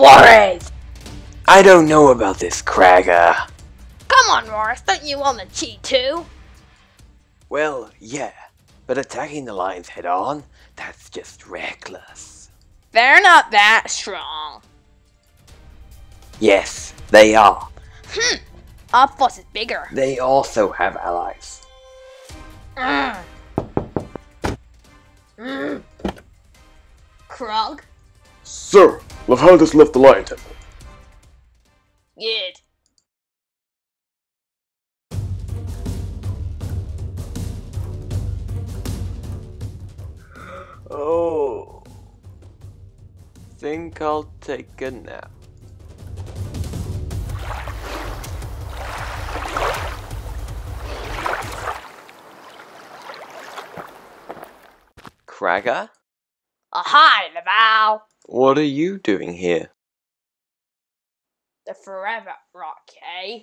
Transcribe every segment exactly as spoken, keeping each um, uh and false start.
Roris! I don't know about this, Cragger. Come on, Roris, don't you want the chi too? Well, yeah, but attacking the lions head on, that's just reckless. They're not that strong. Yes, they are. Hmm, our force is bigger. They also have allies. Mm. Mm. Krog? Sir, Laval has left the Lion Temple. Good. Oh. Think I'll take a nap. Cragger? Oh, hi, Laval! What are you doing here? The Forever Rock, eh?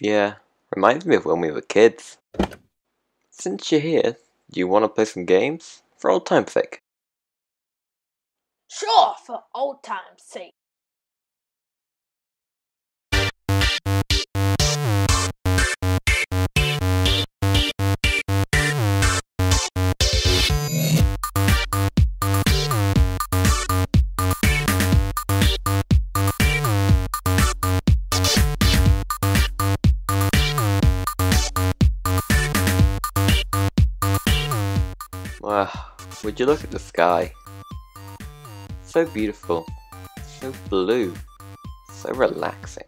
Yeah, reminds me of when we were kids. Since you're here, do you want to play some games? For old time's sake. Sure, for old time's sake. Wow, would you look at the sky? So beautiful, so blue, so relaxing.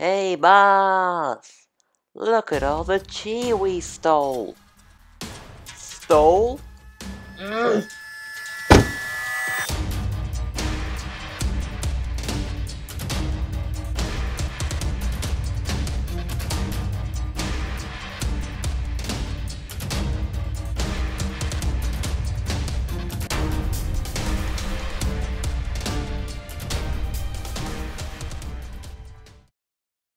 Hey boss, look at all the chi we stole. Stole? Mm.